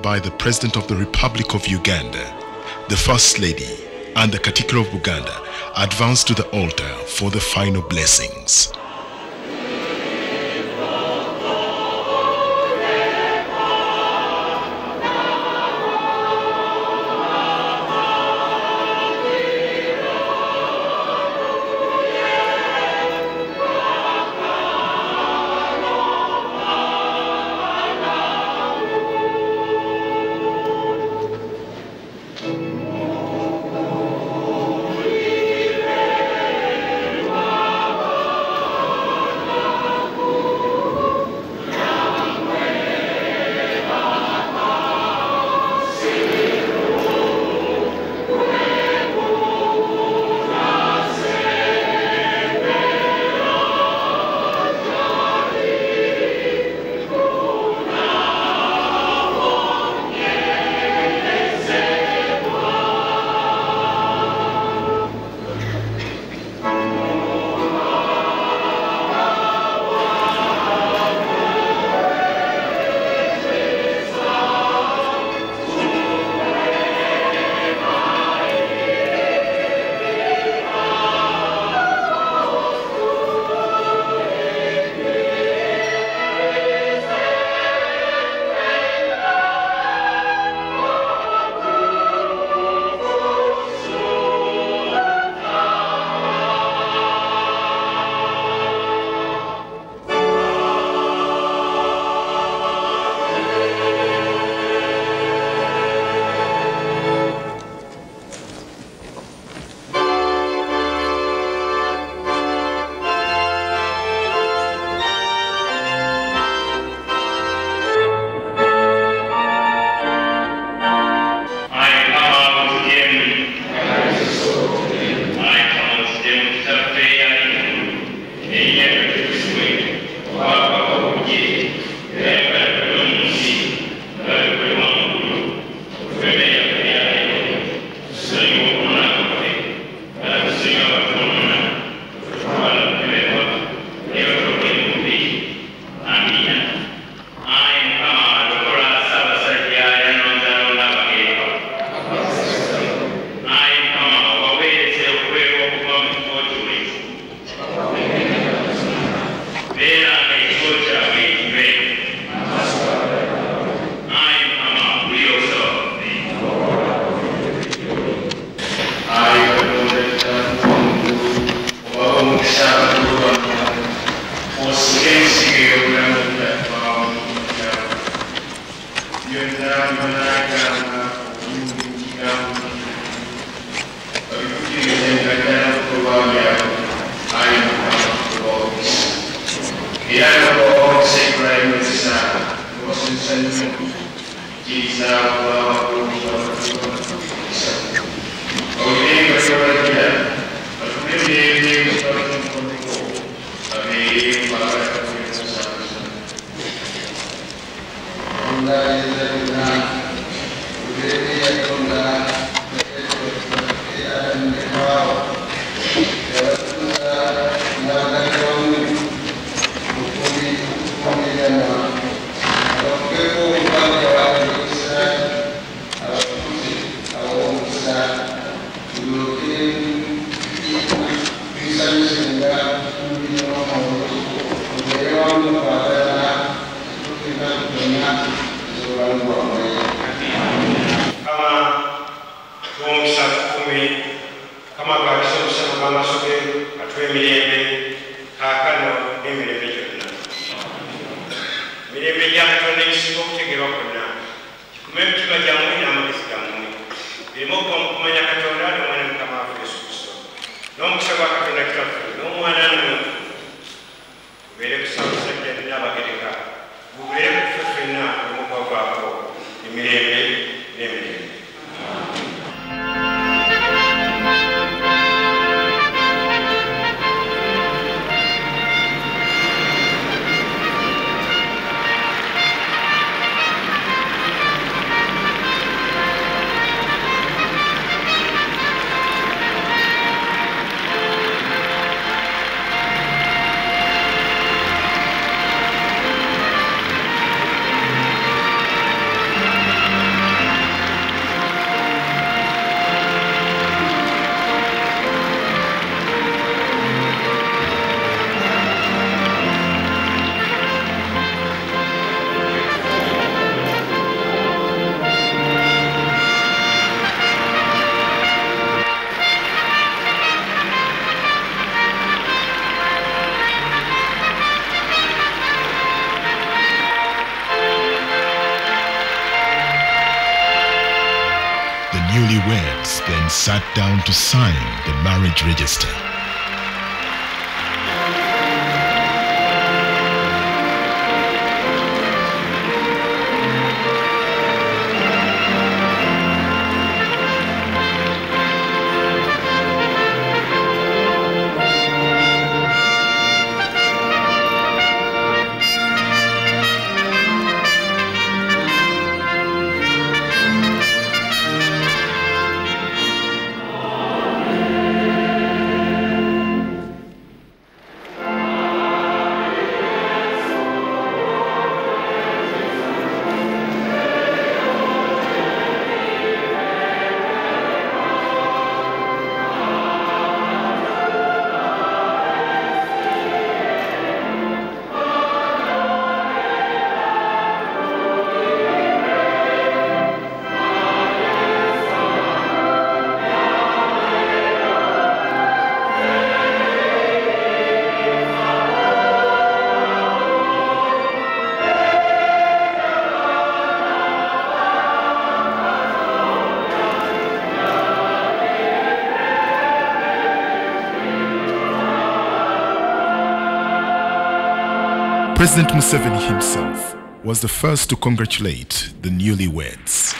By the President of the Republic of Uganda, the First Lady, and the Katikiro of Buganda, advanced to the altar for the final blessings. Thank you. Mungu wa mwezi. Kama Mungu sasa kumi, kama kabisa msema kama sote atwe milele, hakana ni milele jana. Milele jana tunaishi siku kutegewa kuna. Kumemtiba jamii na mlezi jamii. Bilimo kwa mkumanya katonda na mwana kama Yesu Kristo. Na msema katonda kitabu, na mwana mbele kusabisa kwenye bagirika. Mbele kufufina mungu wa bako. Nimirebe, nimirebe. Newlyweds then sat down to sign the marriage register. President Museveni himself was the first to congratulate the newlyweds.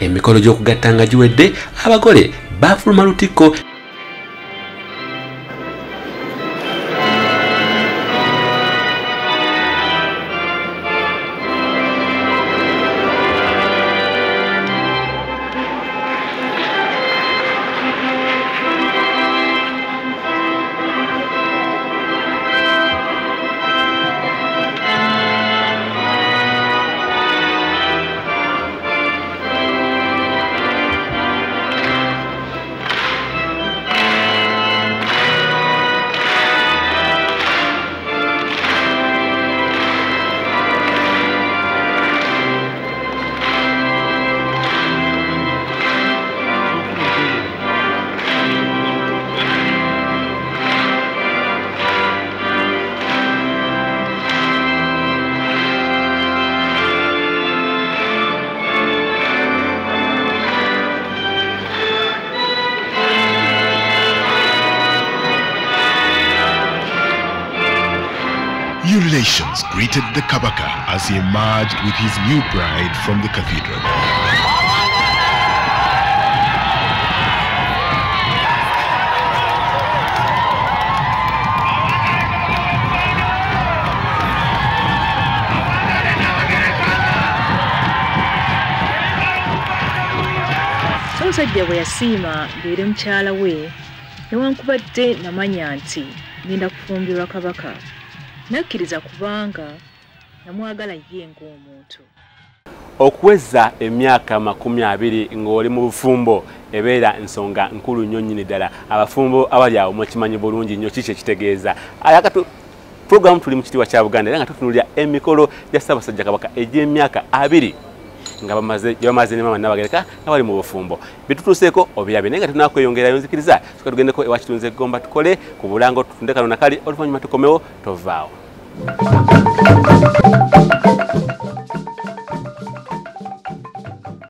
emikolo gy'okugattanga giwedde abagole bafuluma lutikko. New relations greeted the Kabaka as he emerged with his new bride from the cathedral. Sajja bwe yasiima ng'eri mukyala we, newankubadde namanya nti ngenda kufumbirwa Kabaka, nakkiriza kubanga namwagala ye ng'omuntu. Okuweza emyaka 20 ng'oli mu bufumbo ebeera ensonga nkulu nnyo nnyini ddala. Abafumbo abali awo mukimanyi bulungi nnyo kiki ekitegeeza. Program tuli mu Kitiibwa kya Buganda era nga tutunuulira emikolo gya Ssaabasajja Kabaka egy'emyaka 2 nga bamaze ne mama n'abagereka abali mu bufumbo. Bitutuseeko obulabe naye nga tunakweyongerayo nzikiriza tuka tugendeko ewakitunze egomba tukole ku bulango tutunde kano nakali oluvannyuma tukomewo tovaawo.